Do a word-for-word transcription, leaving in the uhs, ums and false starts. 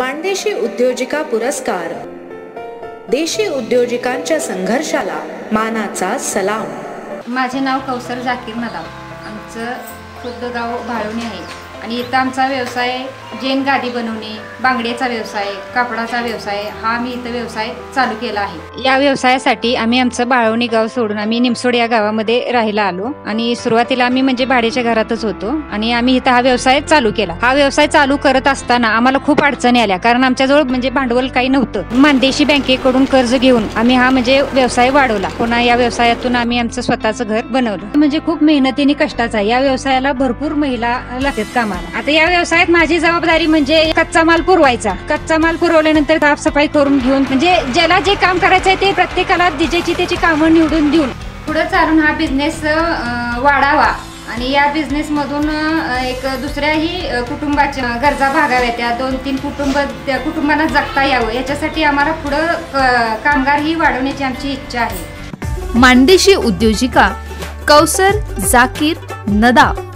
मानदेशी उद्योजिका पुरस्कार. देशी उद्योजिकांच्या संघर्षाला मानाचा सलाम. माझे नाव कौसर जाकीर नदाफ. आमचं खुद्द गाव भाळवणी आहे आणि इथं आमचा व्यवसाय जेन गादी बनवणे, बांगड्याचा व्यवसाय, कापडाचा व्यवसाय हा आम्ही इथं व्यवसाय चालू केला आहे. या व्यवसायासाठी आम्ही आमचं भाळवणी गाव सोडून आम्ही निमसोड या गावामध्ये राहायला आलो आणि सुरुवातीला आम्ही म्हणजे भाड्याच्या घरातच होतो आणि आम्ही इथं हा व्यवसाय चालू केला. हा व्यवसाय चालू करत असताना आम्हाला खूप अडचणी आल्या कारण आमच्याजवळ म्हणजे भांडवल काही नव्हतं. मानदेशी बँकेकडून कर्ज घेऊन आम्ही हा म्हणजे व्यवसाय वाढवला. पुन्हा या व्यवसायातून आम्ही आमचं स्वतःचं घर बनवलं. म्हणजे खूप मेहनतीने कष्टाचा या व्यवसायाला भरपूर महिला लागतात काम. आता या व्यवसायात माझी जबाबदारी म्हणजे कच्चा माल पुरवायचा. कच्चा माल पुरवल्यानंतर साफसफाई करून घेऊन म्हणजे ज्याला जे काम करायचंय ते प्रत्येकाला दिजेची त्याची कामं निवडून देऊन पुढे चालून हा बिझनेस वाढावा आणि या बिझनेस मधून एक दुसऱ्याही कुटुंबाच्या गरजा भागाव्या. त्या दोन तीन कुटुंब त्या कुटुंबांना जगता यावं याच्यासाठी आम्हाला पुढे कामगार ही वाढवण्याची आमची इच्छा आहे. मानदेशी उद्योजिका कौसर जाकीर नदाफ.